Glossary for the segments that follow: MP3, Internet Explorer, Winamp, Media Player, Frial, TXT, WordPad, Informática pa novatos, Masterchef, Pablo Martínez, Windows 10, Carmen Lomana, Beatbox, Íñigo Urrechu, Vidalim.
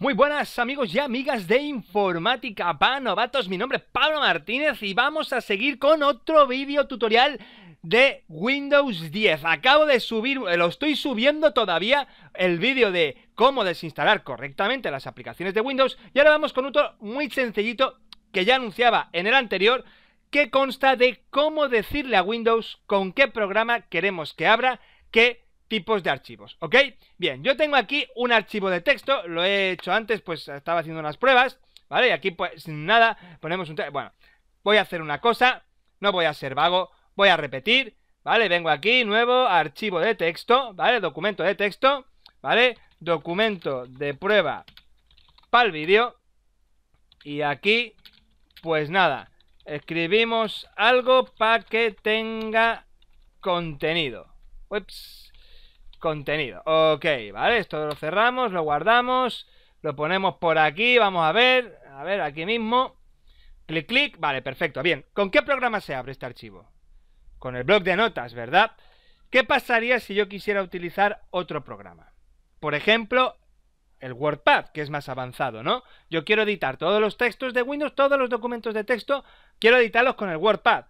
Muy buenas amigos y amigas de Informática pa novatos, mi nombre es Pablo Martínez y vamos a seguir con otro vídeo tutorial de Windows 10. Acabo de subir, lo estoy subiendo todavía, el vídeo de cómo desinstalar correctamente las aplicaciones de Windows, y ahora vamos con otro muy sencillito que ya anunciaba en el anterior, que consta de cómo decirle a Windows con qué programa queremos que abra qué tipos de archivos, ¿ok? Bien, yo tengo aquí un archivo de texto, lo he hecho antes, pues estaba haciendo unas pruebas, ¿vale? Y aquí pues nada, ponemos un... Bueno, voy a hacer una cosa, no voy a ser vago, voy a repetir, ¿vale? Vengo aquí, nuevo, archivo de texto, ¿vale? Documento de texto, ¿vale? Documento de prueba para el vídeo. Y aquí, pues nada, escribimos algo para que tenga contenido. Ups. Contenido, ok, vale, esto lo cerramos, lo guardamos, lo ponemos por aquí, vamos a ver, aquí mismo, clic, clic, vale, perfecto, bien, ¿con qué programa se abre este archivo? Con el bloc de notas, ¿verdad? ¿Qué pasaría si yo quisiera utilizar otro programa? Por ejemplo, el WordPad, que es más avanzado, ¿no? Yo quiero editar todos los textos de Windows, todos los documentos de texto, quiero editarlos con el WordPad,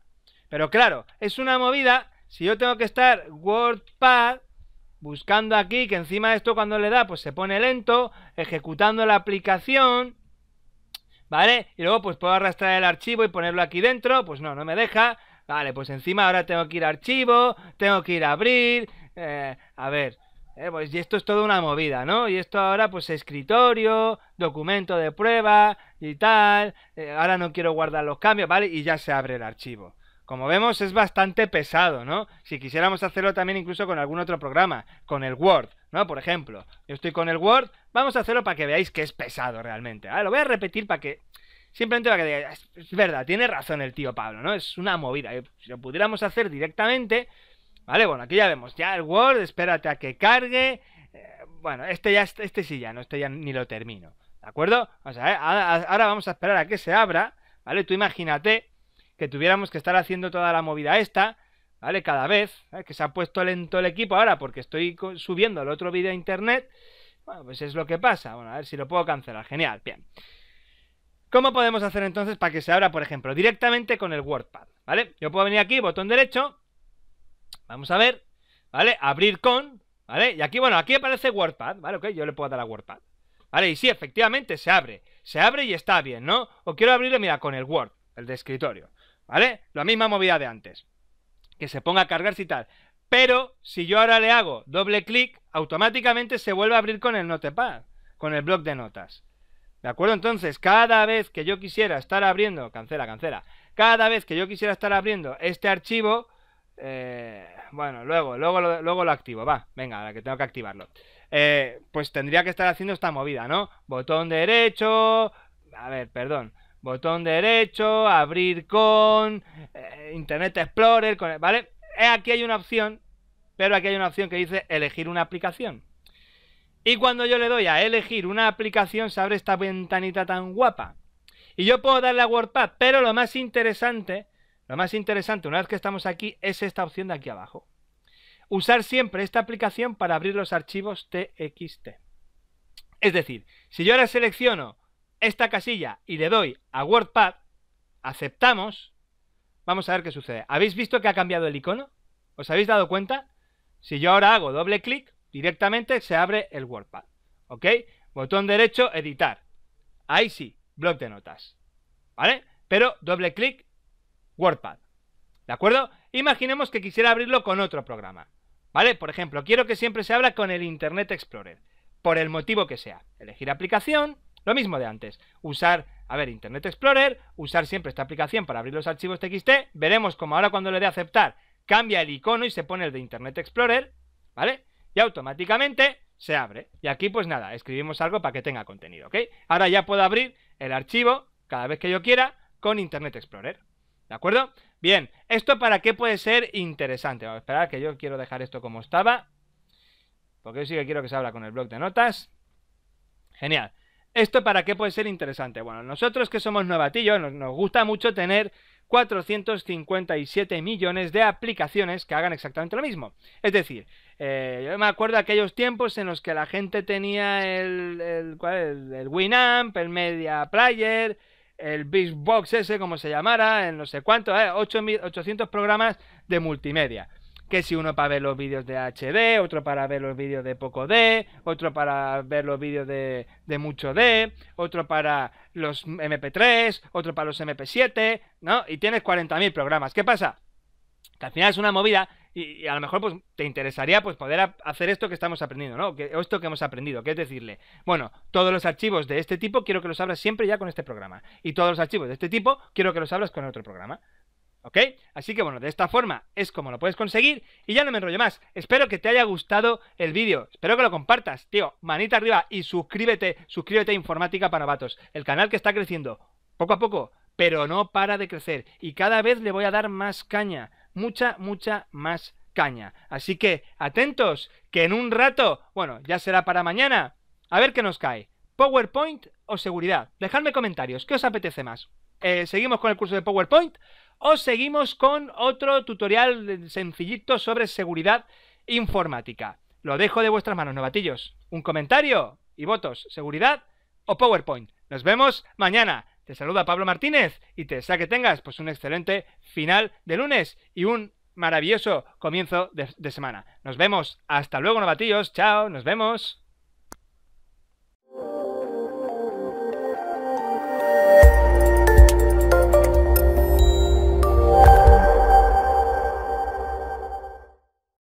pero claro, es una movida, si yo tengo que estar WordPad, buscando aquí, que encima esto cuando le da, pues se pone lento, ejecutando la aplicación, ¿vale? Y luego pues puedo arrastrar el archivo y ponerlo aquí dentro, pues no, no me deja, vale, pues encima ahora tengo que ir a archivo, tengo que ir a abrir, a ver, pues y esto es toda una movida, ¿no? Y esto ahora pues escritorio, documento de prueba y tal, ahora no quiero guardar los cambios, ¿vale? Y ya se abre el archivo. Como vemos es bastante pesado, ¿no? Si quisiéramos hacerlo también incluso con algún otro programa, con el Word, ¿no? Por ejemplo, yo estoy con el Word, vamos a hacerlo para que veáis que es pesado realmente. Ahora lo voy a repetir para que, simplemente para que digáis, es verdad, tiene razón el tío Pablo, ¿no? Es una movida, si lo pudiéramos hacer directamente, ¿vale? Bueno, aquí ya vemos, ya el Word, espérate a que cargue, bueno, este sí ya, no, este ya ni lo termino, ¿de acuerdo? O sea, ahora vamos a esperar a que se abra, ¿vale? Tú imagínate que tuviéramos que estar haciendo toda la movida esta, ¿vale? Cada vez, ¿vale? Que se ha puesto lento el equipo ahora porque estoy subiendo el otro vídeo a internet. Bueno, pues es lo que pasa. Bueno, a ver si lo puedo cancelar. Genial, bien. ¿Cómo podemos hacer entonces para que se abra, por ejemplo, directamente con el WordPad, ¿vale? Yo puedo venir aquí, botón derecho, vamos a ver, ¿vale? Abrir con, ¿vale? Y aquí, bueno, aquí aparece WordPad, ¿vale? Ok, yo le puedo dar a WordPad, ¿vale? Y sí, efectivamente, se abre y está bien, ¿no? O quiero abrirlo, mira, con el Word, el de escritorio. ¿Vale? La misma movida de antes. Que se ponga a cargarse y tal. Pero si yo ahora le hago doble clic, automáticamente se vuelve a abrir con el Notepad, con el bloc de notas. ¿De acuerdo? Entonces, cada vez que yo quisiera estar abriendo... Cancela, cancela. Cada vez que yo quisiera estar abriendo este archivo... bueno, luego lo activo. Va, venga, ahora que tengo que activarlo. Pues tendría que estar haciendo esta movida, ¿no? Botón derecho... A ver, perdón. Botón derecho, abrir con, Internet Explorer, con, ¿vale? Aquí hay una opción, pero aquí hay una opción que dice elegir una aplicación. Y cuando yo le doy a elegir una aplicación, se abre esta ventanita tan guapa. Y yo puedo darle a WordPad, pero lo más interesante, una vez que estamos aquí, es esta opción de aquí abajo. Usar siempre esta aplicación para abrir los archivos TXT. Es decir, si yo ahora selecciono esta casilla y le doy a WordPad, aceptamos, vamos a ver qué sucede. ¿Habéis visto que ha cambiado el icono? ¿Os habéis dado cuenta? Si yo ahora hago doble clic, directamente se abre el WordPad, ¿ok? Botón derecho, editar, ahí sí, bloc de notas, ¿vale? Pero doble clic, WordPad, ¿de acuerdo? Imaginemos que quisiera abrirlo con otro programa, ¿vale? Por ejemplo, quiero que siempre se abra con el Internet Explorer, por el motivo que sea, elegir aplicación. Lo mismo de antes, usar, a ver, Internet Explorer, usar siempre esta aplicación para abrir los archivos TXT, veremos como ahora cuando le dé a aceptar, cambia el icono y se pone el de Internet Explorer, ¿vale? Y automáticamente se abre, y aquí pues nada, escribimos algo para que tenga contenido, ¿ok? Ahora ya puedo abrir el archivo, cada vez que yo quiera, con Internet Explorer, ¿de acuerdo? Bien, ¿esto para qué puede ser interesante? Vamos a esperar, que yo quiero dejar esto como estaba, porque yo sí que quiero que se abra con el bloc de notas. Genial. ¿Esto para qué puede ser interesante? Bueno, nosotros que somos novatillos, nos gusta mucho tener 457 millones de aplicaciones que hagan exactamente lo mismo. Es decir, yo me acuerdo de aquellos tiempos en los que la gente tenía el Winamp, el Media Player, el Beatbox ese, como se llamara, en no sé cuánto, 800 programas de multimedia. Que si uno para ver los vídeos de HD, otro para ver los vídeos de poco D, otro para ver los vídeos de mucho D, otro para los MP3, otro para los MP7, ¿no? Y tienes 40.000 programas. ¿Qué pasa? Que al final es una movida y a lo mejor pues te interesaría pues poder hacer esto que estamos aprendiendo, ¿no? O esto que hemos aprendido, que es decirle, bueno, todos los archivos de este tipo quiero que los abras siempre ya con este programa. Y todos los archivos de este tipo quiero que los abras con otro programa. ¿Ok? Así que bueno, de esta forma es como lo puedes conseguir. Y ya no me enrollo más. Espero que te haya gustado el vídeo. Espero que lo compartas, tío. Manita arriba y suscríbete. Suscríbete a Informática para Novatos. El canal que está creciendo poco a poco, pero no para de crecer. Y cada vez le voy a dar más caña. Mucha, mucha más caña. Así que atentos, que en un rato, bueno, ya será para mañana. A ver qué nos cae. ¿PowerPoint o seguridad? Dejadme comentarios. ¿Qué os apetece más? ¿Seguimos con el curso de PowerPoint? O seguimos con otro tutorial sencillito sobre seguridad informática. Lo dejo de vuestras manos, novatillos. Un comentario y votos. ¿Seguridad o PowerPoint? Nos vemos mañana. Te saluda Pablo Martínez y te desea que tengas pues un excelente final de lunes y un maravilloso comienzo de semana. Nos vemos. Hasta luego, novatillos. Chao. Nos vemos.